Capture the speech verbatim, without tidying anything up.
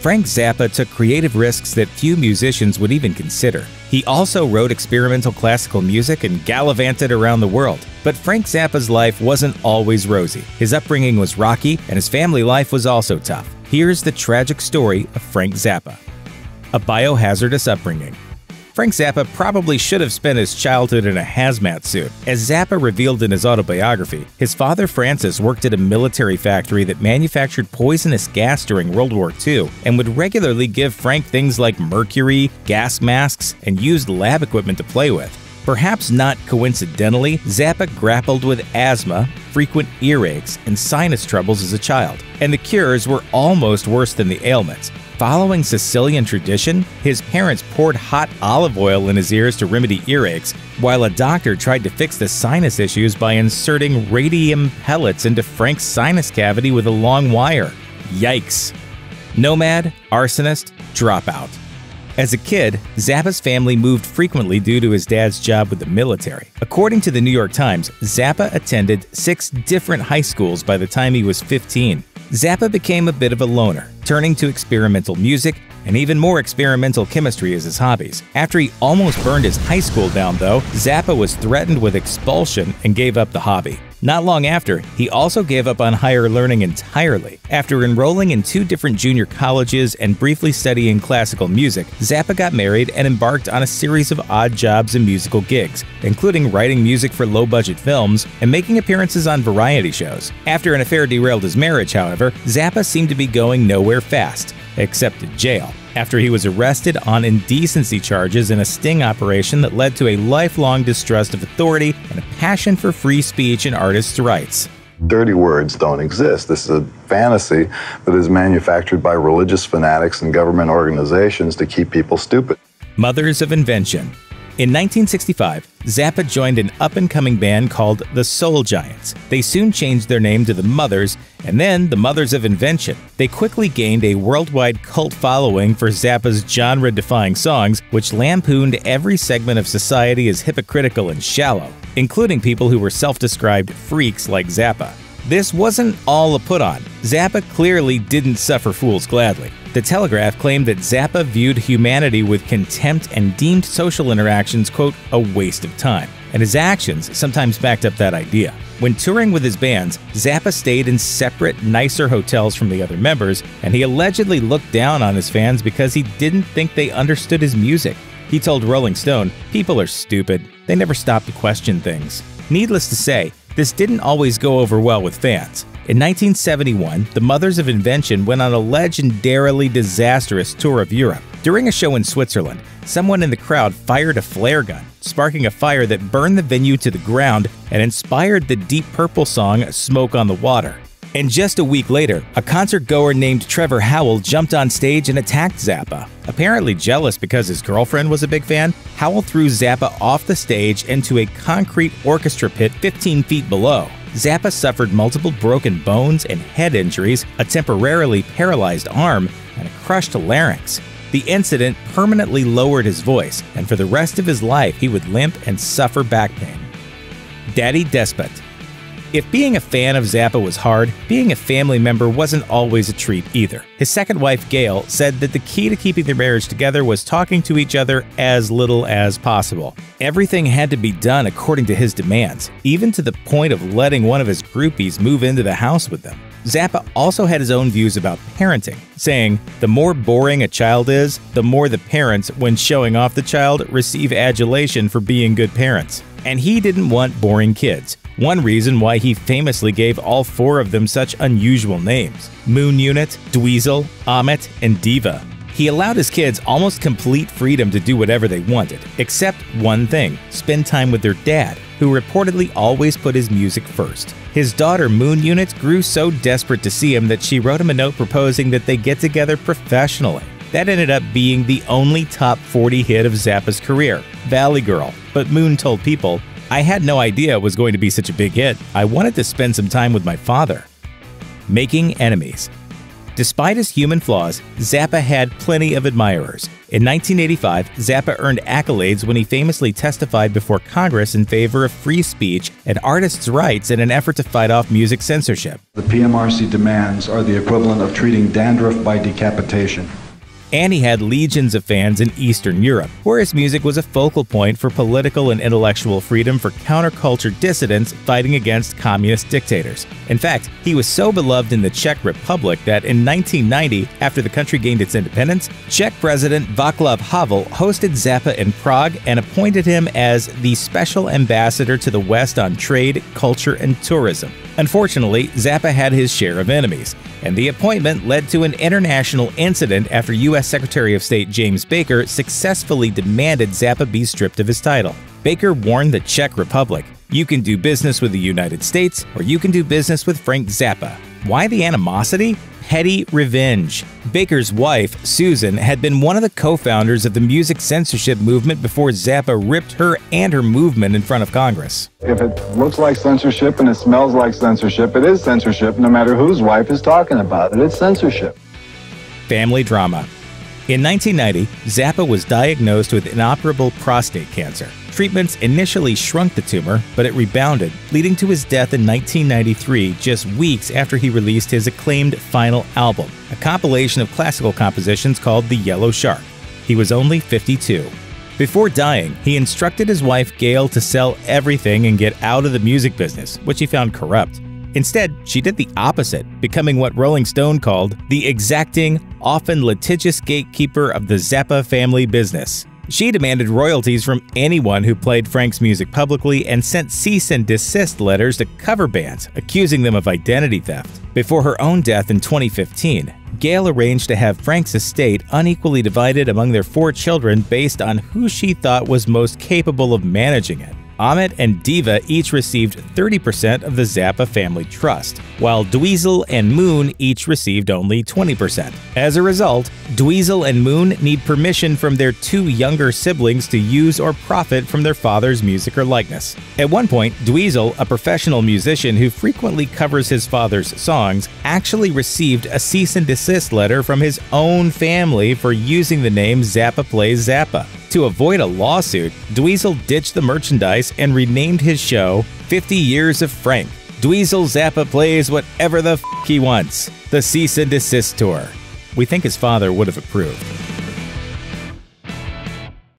Frank Zappa took creative risks that few musicians would even consider. He also wrote experimental classical music and gallivanted around the world. But Frank Zappa's life wasn't always rosy. His upbringing was rocky, and his family life was also tough. Here's the tragic story of Frank Zappa. A biohazardous upbringing. Frank Zappa probably should have spent his childhood in a hazmat suit. As Zappa revealed in his autobiography, his father Francis worked at a military factory that manufactured poisonous gas during World War Two and would regularly give Frank things like mercury, gas masks, and used lab equipment to play with. Perhaps not coincidentally, Zappa grappled with asthma, frequent earaches, and sinus troubles as a child, and the cures were almost worse than the ailments. Following Sicilian tradition, his parents poured hot olive oil in his ears to remedy earaches, while a doctor tried to fix the sinus issues by inserting radium pellets into Frank's sinus cavity with a long wire. Yikes! Nomad, arsonist, dropout. As a kid, Zappa's family moved frequently due to his dad's job with the military. According to the New York Times, Zappa attended six different high schools by the time he was fifteen. Zappa became a bit of a loner, turning to experimental music and even more experimental chemistry as his hobbies. After he almost burned his high school down, though, Zappa was threatened with expulsion and gave up the hobby. Not long after, he also gave up on higher learning entirely. After enrolling in two different junior colleges and briefly studying classical music, Zappa got married and embarked on a series of odd jobs and musical gigs, including writing music for low-budget films and making appearances on variety shows. After an affair derailed his marriage, however, Zappa seemed to be going nowhere fast, except to jail, after he was arrested on indecency charges in a sting operation that led to a lifelong distrust of authority and a passion for free speech and artists' rights. Dirty words don't exist. This is a fantasy that is manufactured by religious fanatics and government organizations to keep people stupid. Mothers of Invention. In nineteen sixty-five, Zappa joined an up-and-coming band called the Soul Giants. They soon changed their name to the Mothers, and then the Mothers of Invention. They quickly gained a worldwide cult following for Zappa's genre-defying songs, which lampooned every segment of society as hypocritical and shallow, including people who were self-described freaks like Zappa. This wasn't all a put-on. Zappa clearly didn't suffer fools gladly. The Telegraph claimed that Zappa viewed humanity with contempt and deemed social interactions, quote, a waste of time, and his actions sometimes backed up that idea. When touring with his bands, Zappa stayed in separate, nicer hotels from the other members, and he allegedly looked down on his fans because he didn't think they understood his music. He told Rolling Stone, "People are stupid. They never stop to question things." Needless to say, this didn't always go over well with fans. In nineteen seventy-one, the Mothers of Invention went on a legendarily disastrous tour of Europe. During a show in Switzerland, someone in the crowd fired a flare gun, sparking a fire that burned the venue to the ground and inspired the Deep Purple song "Smoke on the Water." And just a week later, a concertgoer named Trevor Howell jumped on stage and attacked Zappa. Apparently jealous because his girlfriend was a big fan, Howell threw Zappa off the stage into a concrete orchestra pit fifteen feet below. Zappa suffered multiple broken bones and head injuries, a temporarily paralyzed arm, and a crushed larynx. The incident permanently lowered his voice, and for the rest of his life he would limp and suffer back pain. Daddy Despot. If being a fan of Zappa was hard, being a family member wasn't always a treat either. His second wife, Gail, said that the key to keeping their marriage together was talking to each other as little as possible. Everything had to be done according to his demands, even to the point of letting one of his groupies move into the house with them. Zappa also had his own views about parenting, saying, "The more boring a child is, the more the parents, when showing off the child, receive adulation for being good parents." And he didn't want boring kids. One reason why he famously gave all four of them such unusual names: Moon Unit, Dweezil, Ahmet, and Diva. He allowed his kids almost complete freedom to do whatever they wanted, except one thing: spend time with their dad, who reportedly always put his music first. His daughter Moon Unit grew so desperate to see him that she wrote him a note proposing that they get together professionally. That ended up being the only top forty hit of Zappa's career, Valley Girl, but Moon told People, "I had no idea it was going to be such a big hit. I wanted to spend some time with my father." Making enemies. Despite his human flaws, Zappa had plenty of admirers. In nineteen eighty-five, Zappa earned accolades when he famously testified before Congress in favor of free speech and artists' rights in an effort to fight off music censorship. The P M R C demands are the equivalent of treating dandruff by decapitation. And he had legions of fans in Eastern Europe, where his music was a focal point for political and intellectual freedom for counterculture dissidents fighting against communist dictators. In fact, he was so beloved in the Czech Republic that in nineteen ninety, after the country gained its independence, Czech President Václav Havel hosted Zappa in Prague and appointed him as the Special Ambassador to the West on Trade, Culture, and Tourism. Unfortunately, Zappa had his share of enemies, and the appointment led to an international incident after U S Secretary of State James Baker successfully demanded Zappa be stripped of his title. Baker warned the Czech Republic, "You can do business with the United States, or you can do business with Frank Zappa." Why the animosity? Petty revenge. Baker's wife, Susan, had been one of the co-founders of the music censorship movement before Zappa ripped her and her movement in front of Congress. If it looks like censorship and it smells like censorship, it is censorship, no matter whose wife is talking about it. It's censorship. Family drama. In nineteen ninety, Zappa was diagnosed with inoperable prostate cancer. Treatments initially shrunk the tumor, but it rebounded, leading to his death in nineteen ninety-three, just weeks after he released his acclaimed final album, a compilation of classical compositions called The Yellow Shark. He was only fifty-two. Before dying, he instructed his wife Gail to sell everything and get out of the music business, which he found corrupt. Instead, she did the opposite, becoming what Rolling Stone called the exacting, often litigious gatekeeper of the Zappa family business. She demanded royalties from anyone who played Frank's music publicly and sent cease and desist letters to cover bands, accusing them of identity theft. Before her own death in twenty fifteen, Gail arranged to have Frank's estate unequally divided among their four children based on who she thought was most capable of managing it. Ahmet and Diva each received thirty percent of the Zappa family trust, while Dweezil and Moon each received only twenty percent. As a result, Dweezil and Moon need permission from their two younger siblings to use or profit from their father's music or likeness. At one point, Dweezil, a professional musician who frequently covers his father's songs, actually received a cease and desist letter from his own family for using the name Zappa Plays Zappa. To avoid a lawsuit, Dweezil ditched the merchandise and renamed his show fifty years of Frank. Dweezil Zappa plays whatever the f*** he wants. The cease and desist tour. We think his father would have approved.